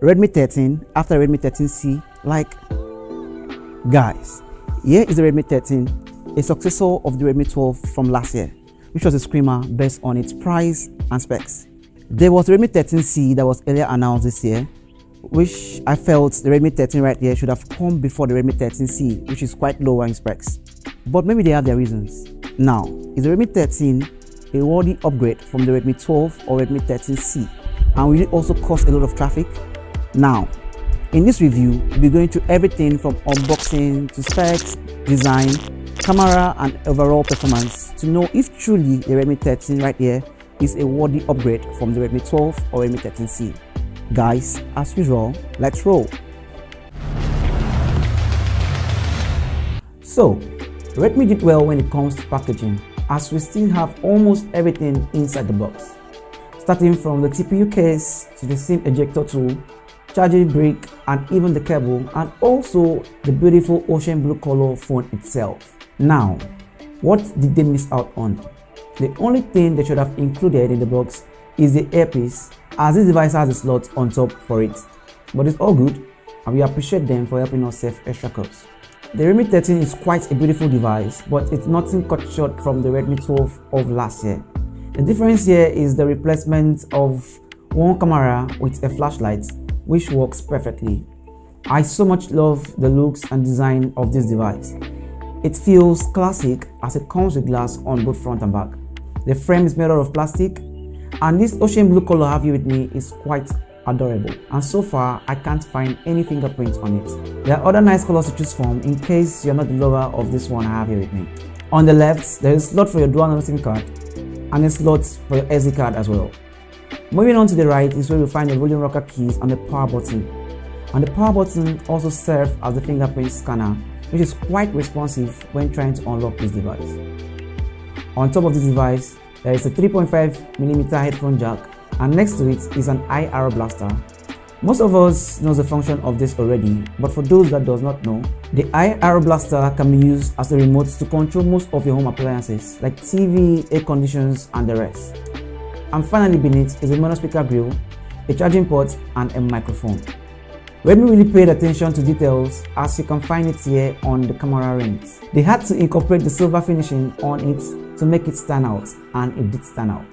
Redmi 13 after Redmi 13C. Like, guys, here is the Redmi 13, a successor of the Redmi 12 from last year, which was a screamer based on its price and specs. There was Redmi 13C that was earlier announced this year, which I felt the Redmi 13 right here should have come before the Redmi 13C, which is quite lower in specs. But maybe they have their reasons. Now, is the Redmi 13 a worthy upgrade from the Redmi 12 or Redmi 13C? And will it also cost a lot of traffic? Now, in this review, we'll be going through everything from unboxing to specs, design, camera and overall performance to know if truly the Redmi 13 right here is a worthy upgrade from the Redmi 12 or Redmi 13C. Guys, as usual, let's roll. So, Redmi did well when it comes to packaging, as we still have almost everything inside the box. Starting from the TPU case to the SIM ejector tool, charging brick and even the cable, and also the beautiful ocean blue color phone itself. Now, what did they miss out on? The only thing they should have included in the box is the earpiece, as this device has a slot on top for it. But it's all good and we appreciate them for helping us save extra costs. The Redmi 13 is quite a beautiful device, but it's nothing cut short from the Redmi 12 of last year. The difference here is the replacement of one camera with a flashlight, which works perfectly. I so much love the looks and design of this device. It feels classic as it comes with glass on both front and back. The frame is made out of plastic, and this ocean blue color I have here with me is quite adorable, and so far I can't find any fingerprints on it. There are other nice colors to choose from in case you're not the lover of this one I have here with me. On the left, there is a slot for your dual nano SIM card and a slot for your SD card as well. Moving on to the right is where we find the volume rocker keys and the power button. And the power button also serves as the fingerprint scanner, which is quite responsive when trying to unlock this device. On top of this device, there is a 3.5mm headphone jack, and next to it is an IR blaster. Most of us know the function of this already, but for those that does not know, the IR blaster can be used as a remote to control most of your home appliances like TV, air conditioners and the rest. And finally beneath is a mono speaker grill, a charging port and a microphone. Redmi really paid attention to details, as you can find it here on the camera rings. They had to incorporate the silver finishing on it to make it stand out, and it did stand out.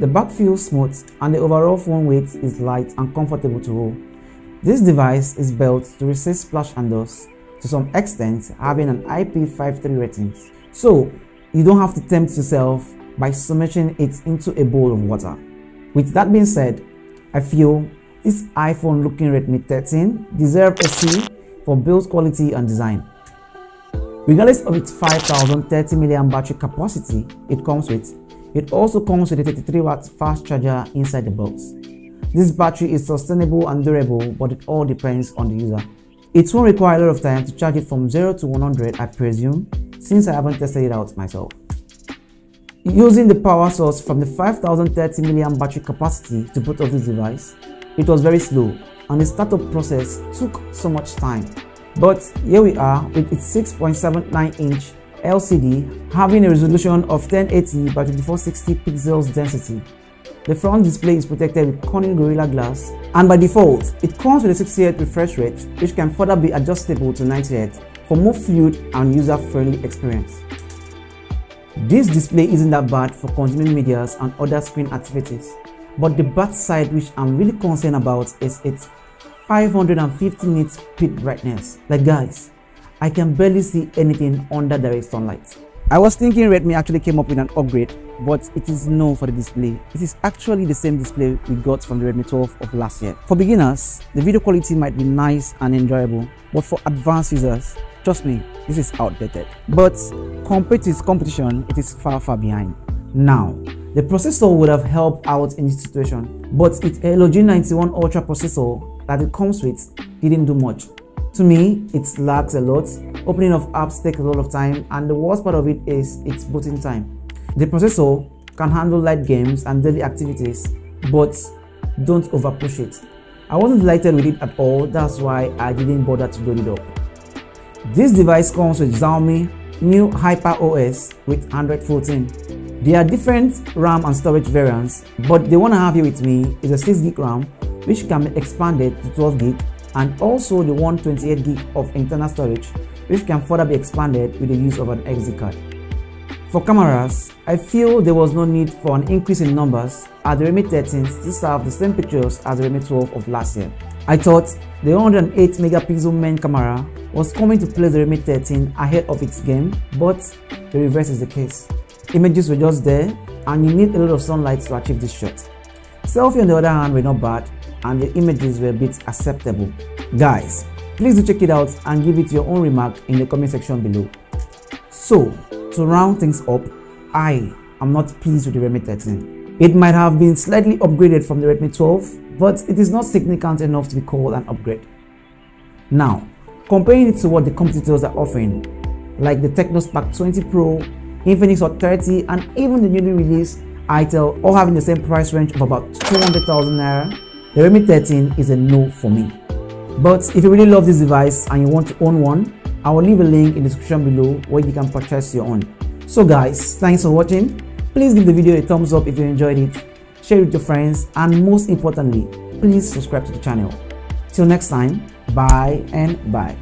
The back feels smooth and the overall phone weight is light and comfortable to hold. This device is built to resist splash and dust to some extent, having an IP53 rating. So you don't have to tempt yourself by submerging it into a bowl of water. With that being said, I feel this iPhone looking Redmi 13 deserves a C for build quality and design. Regardless of its 5030mAh battery capacity it comes with, it also comes with a 33W fast charger inside the box. This battery is sustainable and durable, but it all depends on the user. It won't require a lot of time to charge it from 0 to 100 I presume, since I haven't tested it out myself. Using the power source from the 5030mAh battery capacity to boot off this device, it was very slow and the startup process took so much time. But here we are with its 6.79-inch LCD having a resolution of 1080 by 2460 pixels density. The front display is protected with Corning Gorilla Glass, and by default, it comes with a 60Hz refresh rate, which can further be adjustable to 90Hz for more fluid and user-friendly experience. This display isn't that bad for consuming media and other screen activities, but the bad side which I'm really concerned about is its 550 nits peak brightness. Like guys, I can barely see anything under direct sunlight. I was thinking Redmi actually came up with an upgrade, but it is no for the display. It is actually the same display we got from the Redmi 12 of last year. For beginners, the video quality might be nice and enjoyable, but for advanced users, trust me, this is outdated. But compared to its competition, it is far, far behind. Now, the processor would have helped out in this situation, but its Login 91 Ultra processor that it comes with didn't do much. To me, it lags a lot, opening of apps takes a lot of time, and the worst part of it is its booting time. The processor can handle light games and daily activities, but don't over push it. I wasn't delighted with it at all, that's why I didn't bother to load it up. This device comes with Xiaomi new Hyper OS with Android 14. There are different RAM and storage variants, but the one I have here with me is a 6GB RAM which can be expanded to 12 GB, and also the 128 GB of internal storage, which can further be expanded with the use of an SD card. For cameras, I feel there was no need for an increase in numbers, as the Redmi 13 still serve the same pictures as the Redmi 12 of last year. I thought the 108 MP main camera was coming to place the Redmi 13 ahead of its game, but the reverse is the case. Images were just there, and you need a lot of sunlight to achieve this shot. Selfie on the other hand were not bad, and the images were a bit acceptable. Guys, please do check it out and give it your own remark in the comment section below. So, to round things up, I am not pleased with the Redmi 13. It might have been slightly upgraded from the Redmi 12, but it is not significant enough to be called an upgrade. Now, comparing it to what the competitors are offering, like the Tecno Spark 20 Pro, Infinix Hot 30, and even the newly released Itel, all having the same price range of about 200,000 Naira, the Redmi 13 is a no for me. But if you really love this device and you want to own one, I will leave a link in the description below where you can purchase your own. So guys, thanks for watching. Please give the video a thumbs up if you enjoyed it, share it with your friends, and most importantly, please subscribe to the channel. Till next time, bye and bye.